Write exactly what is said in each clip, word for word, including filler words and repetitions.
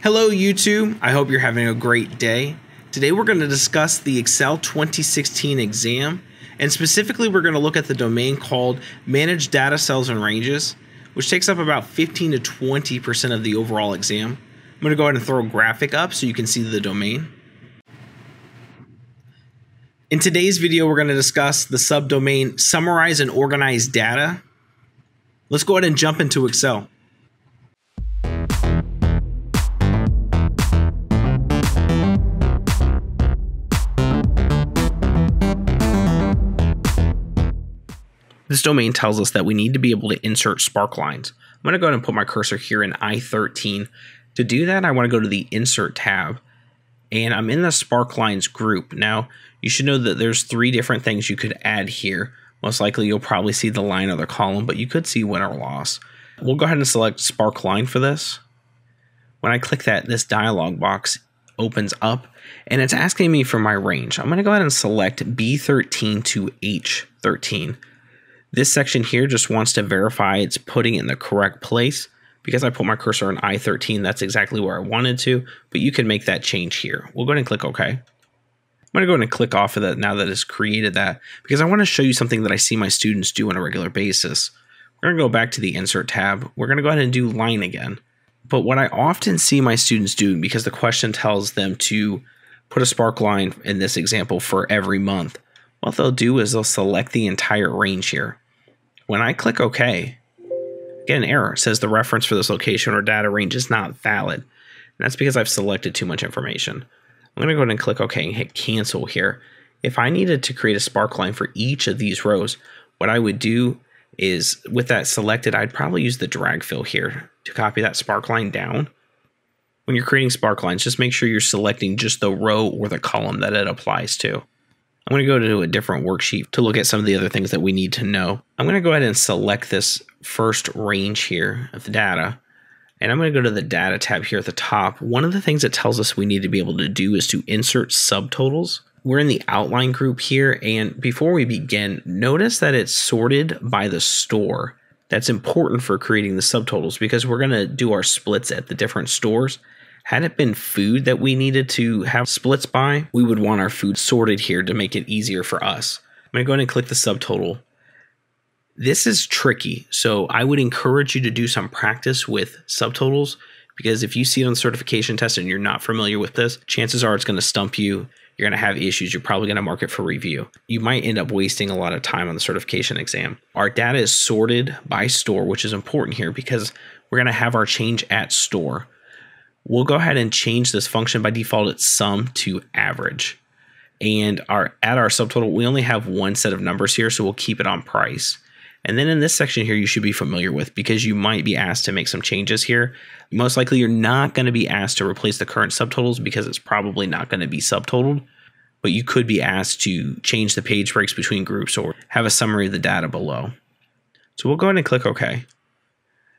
Hello YouTube, I hope you're having a great day. Today we're going to discuss the Excel twenty sixteen exam, and specifically we're going to look at the domain called Manage Data Cells and Ranges, which takes up about fifteen to twenty percent of the overall exam. I'm going to go ahead and throw a graphic up so you can see the domain. In today's video we're going to discuss the subdomain Summarize and Organize Data. Let's go ahead and jump into Excel. This domain tells us that we need to be able to insert sparklines. I'm going to go ahead and put my cursor here in I thirteen. To do that, I want to go to the Insert tab, and I'm in the sparklines group. Now, you should know that there's three different things you could add here. Most likely, you'll probably see the line or the column, but you could see win or loss. We'll go ahead and select sparkline for this. When I click that, this dialog box opens up, and it's asking me for my range. I'm going to go ahead and select B thirteen to H thirteen. This section here just wants to verify it's putting it in the correct place. Because I put my cursor on I thirteen, that's exactly where I wanted to, but you can make that change here. We'll go ahead and click OK. I'm going to go ahead and click off of that now that it's created that, because I want to show you something that I see my students do on a regular basis. We're going to go back to the Insert tab. We're going to go ahead and do line again. But what I often see my students do, because the question tells them to put a spark line in this example for every month, what they'll do is they'll select the entire range here. When I click OK, I get an error. It says the reference for this location or data range is not valid. And that's because I've selected too much information. I'm going to go ahead and click OK and hit cancel here. If I needed to create a sparkline for each of these rows, what I would do is with that selected, I'd probably use the drag fill here to copy that sparkline down. When you're creating sparklines, just make sure you're selecting just the row or the column that it applies to. I'm going to go to a different worksheet to look at some of the other things that we need to know. I'm going to go ahead and select this first range here of the data. And I'm going to go to the data tab here at the top. One of the things it tells us we need to be able to do is to insert subtotals. We're in the outline group here. And before we begin, notice that it's sorted by the store. That's important for creating the subtotals because we're going to do our splits at the different stores. Had it been food that we needed to have splits by, we would want our food sorted here to make it easier for us. I'm going to go ahead and click the subtotal. This is tricky, so I would encourage you to do some practice with subtotals, because if you see it on the certification test and you're not familiar with this, chances are it's going to stump you. You're going to have issues. You're probably going to mark it for review. You might end up wasting a lot of time on the certification exam. Our data is sorted by store, which is important here because we're going to have our change at store. We'll go ahead and change this function. By default, it's sum to average. And our at our subtotal, we only have one set of numbers here, so we'll keep it on price. And then in this section here, you should be familiar with, because you might be asked to make some changes here. Most likely, you're not going to be asked to replace the current subtotals because it's probably not going to be subtotaled. But you could be asked to change the page breaks between groups or have a summary of the data below. So we'll go ahead and click OK.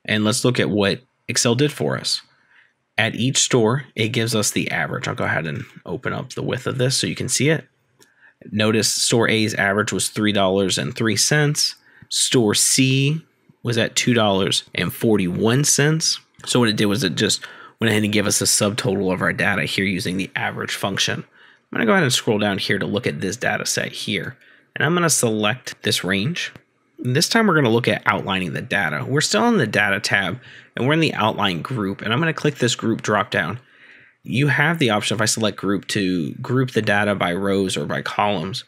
And let's look at what Excel did for us. At each store, it gives us the average. I'll go ahead and open up the width of this so you can see it. Notice store A's average was three dollars and three cents. Store C was at two dollars and forty-one cents. So what it did was it just went ahead and gave us a subtotal of our data here using the average function. I'm going to go ahead and scroll down here to look at this data set here. And I'm going to select this range. This time we're going to look at outlining the data. We're still in the data tab and we're in the outline group, and I'm going to click this group drop down. You have the option, if I select group, to group the data by rows or by columns,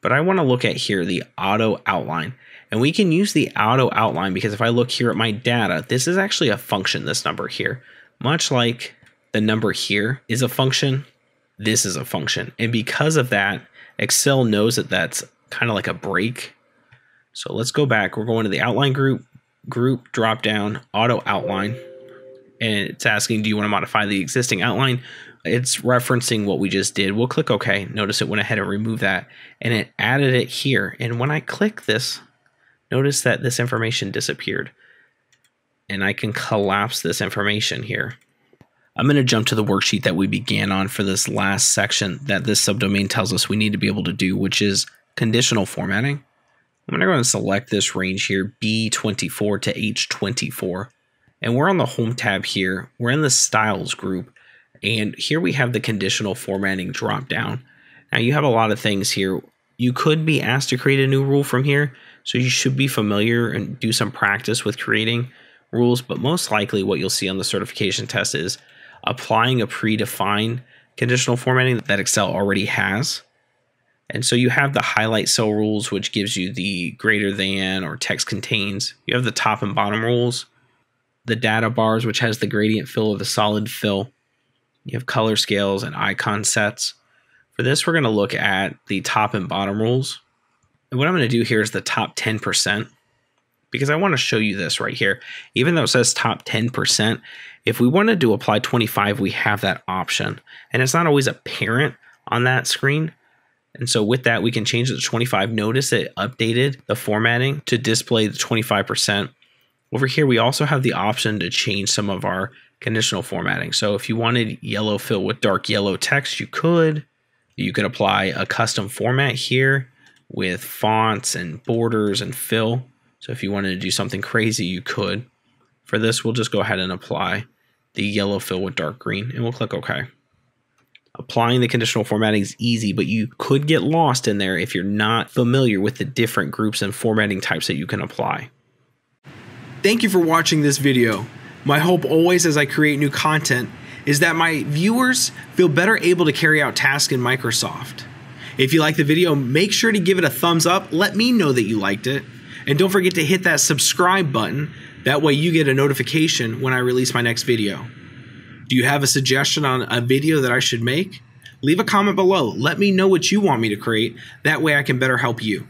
but I want to look at here the auto outline, and we can use the auto outline because if I look here at my data, this is actually a function, this number here, much like the number here is a function. This is a function. And because of that, Excel knows that that's kind of like a break. So let's go back. We're going to the outline group, group, drop down, auto outline. And it's asking, do you want to modify the existing outline? It's referencing what we just did. We'll click OK. Notice it went ahead and removed that. And it added it here. And when I click this, notice that this information disappeared. And I can collapse this information here. I'm going to jump to the worksheet that we began on for this last section that this subdomain tells us we need to be able to do, which is conditional formatting. I'm going to go ahead and select this range here, B twenty-four to H twenty-four. And we're on the Home tab here. We're in the Styles group. And here we have the conditional formatting dropdown. Now you have a lot of things here. You could be asked to create a new rule from here, so you should be familiar and do some practice with creating rules, but most likely what you'll see on the certification test is applying a predefined conditional formatting that Excel already has. And so you have the highlight cell rules, which gives you the greater than or text contains. You have the top and bottom rules, the data bars, which has the gradient fill or the solid fill. You have color scales and icon sets. For this, we're going to look at the top and bottom rules. And what I'm going to do here is the top ten percent, because I want to show you this right here. Even though it says top ten percent, if we wanted to apply twenty-five, we have that option. And it's not always apparent on that screen. And so with that, we can change it to twenty-five. Notice it updated the formatting to display the twenty-five percent. Over here, we also have the option to change some of our conditional formatting. So if you wanted yellow fill with dark yellow text, you could. You could apply a custom format here with fonts and borders and fill. So if you wanted to do something crazy, you could. For this, we'll just go ahead and apply the yellow fill with dark green, and we'll click OK. Applying the conditional formatting is easy, but you could get lost in there if you're not familiar with the different groups and formatting types that you can apply. Thank you for watching this video. My hope always as I create new content is that my viewers feel better able to carry out tasks in Microsoft. If you like the video, make sure to give it a thumbs up. Let me know that you liked it. And don't forget to hit that subscribe button. That way you get a notification when I release my next video. Do you have a suggestion on a video that I should make? Leave a comment below. Let me know what you want me to create. That way I can better help you.